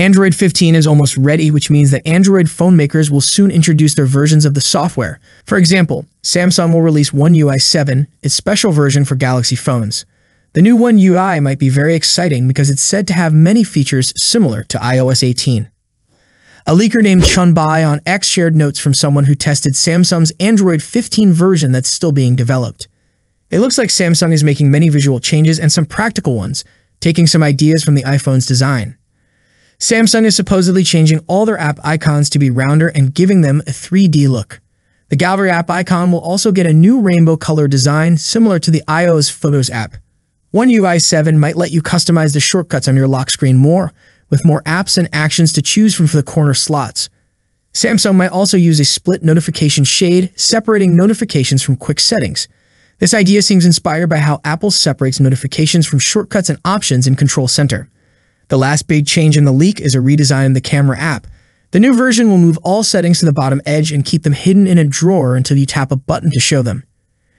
Android 15 is almost ready, which means that Android phone makers will soon introduce their versions of the software. For example, Samsung will release One UI 7, its special version for Galaxy phones. The new One UI might be very exciting because it's said to have many features similar to iOS 18. A leaker named Chunbai on X shared notes from someone who tested Samsung's Android 15 version that's still being developed. It looks like Samsung is making many visual changes and some practical ones, taking some ideas from the iPhone's design. Samsung is supposedly changing all their app icons to be rounder and giving them a 3D look. The gallery app icon will also get a new rainbow color design similar to the iOS Photos app. One UI 7 might let you customize the shortcuts on your lock screen more, with more apps and actions to choose from for the corner slots. Samsung might also use a split notification shade, separating notifications from quick settings. This idea seems inspired by how Apple separates notifications from shortcuts and options in Control Center. The last big change in the leak is a redesign in the camera app. The new version will move all settings to the bottom edge and keep them hidden in a drawer until you tap a button to show them.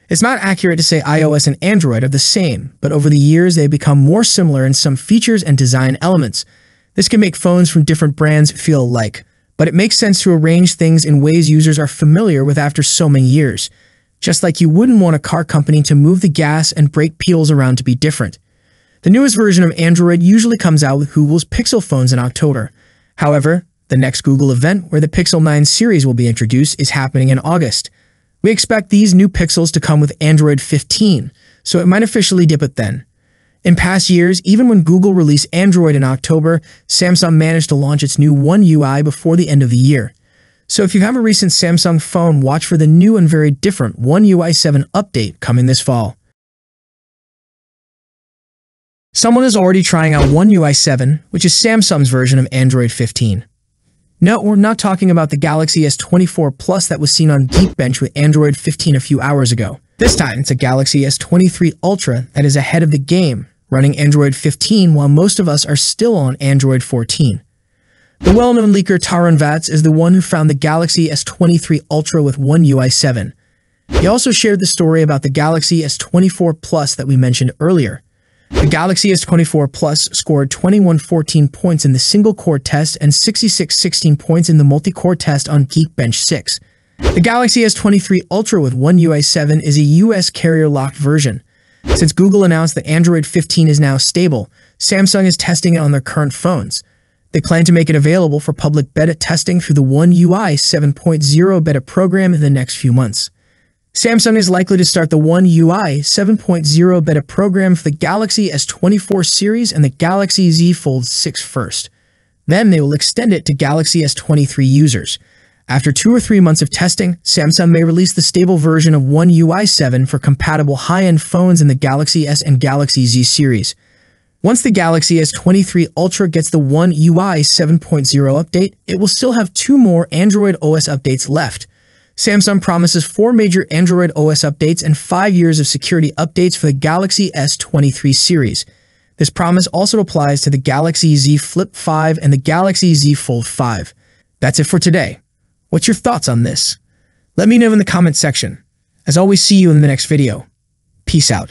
It's not accurate to say iOS and Android are the same, but over the years they have become more similar in some features and design elements. This can make phones from different brands feel alike, but it makes sense to arrange things in ways users are familiar with after so many years. Just like you wouldn't want a car company to move the gas and brake pedals around to be different. The newest version of Android usually comes out with Google's Pixel phones in October. However, the next Google event where the Pixel 9 series will be introduced is happening in August. We expect these new Pixels to come with Android 15, so it might officially dip it then. In past years, even when Google released Android in October, Samsung managed to launch its new One UI before the end of the year. So if you have a recent Samsung phone, watch for the new and very different One UI 7 update coming this fall. Someone is already trying out One UI 7, which is Samsung's version of Android 15. No, we're not talking about the Galaxy S24 Plus that was seen on Geekbench with Android 15 a few hours ago. This time, it's a Galaxy S23 Ultra that is ahead of the game, running Android 15 while most of us are still on Android 14. The well-known leaker Tarun Vats is the one who found the Galaxy S23 Ultra with One UI 7. He also shared the story about the Galaxy S24 Plus that we mentioned earlier. The Galaxy S24 Plus scored 2114 points in the single-core test and 6616 points in the multi-core test on Geekbench 6. The Galaxy S23 Ultra with One UI 7 is a US carrier-locked version. Since Google announced that Android 15 is now stable, Samsung is testing it on their current phones. They plan to make it available for public beta testing through the One UI 7.0 beta program in the next few months. Samsung is likely to start the One UI 7.0 beta program for the Galaxy S24 series and the Galaxy Z Fold 6 first. Then they will extend it to Galaxy S23 users. After 2 or 3 months of testing, Samsung may release the stable version of One UI 7 for compatible high-end phones in the Galaxy S and Galaxy Z series. Once the Galaxy S23 Ultra gets the One UI 7.0 update, it will still have 2 more Android OS updates left. Samsung promises 4 major Android OS updates and 5 years of security updates for the Galaxy S23 series. This promise also applies to the Galaxy Z Flip 5 and the Galaxy Z Fold 5. That's it for today. What's your thoughts on this? Let me know in the comment section. As always, see you in the next video. Peace out.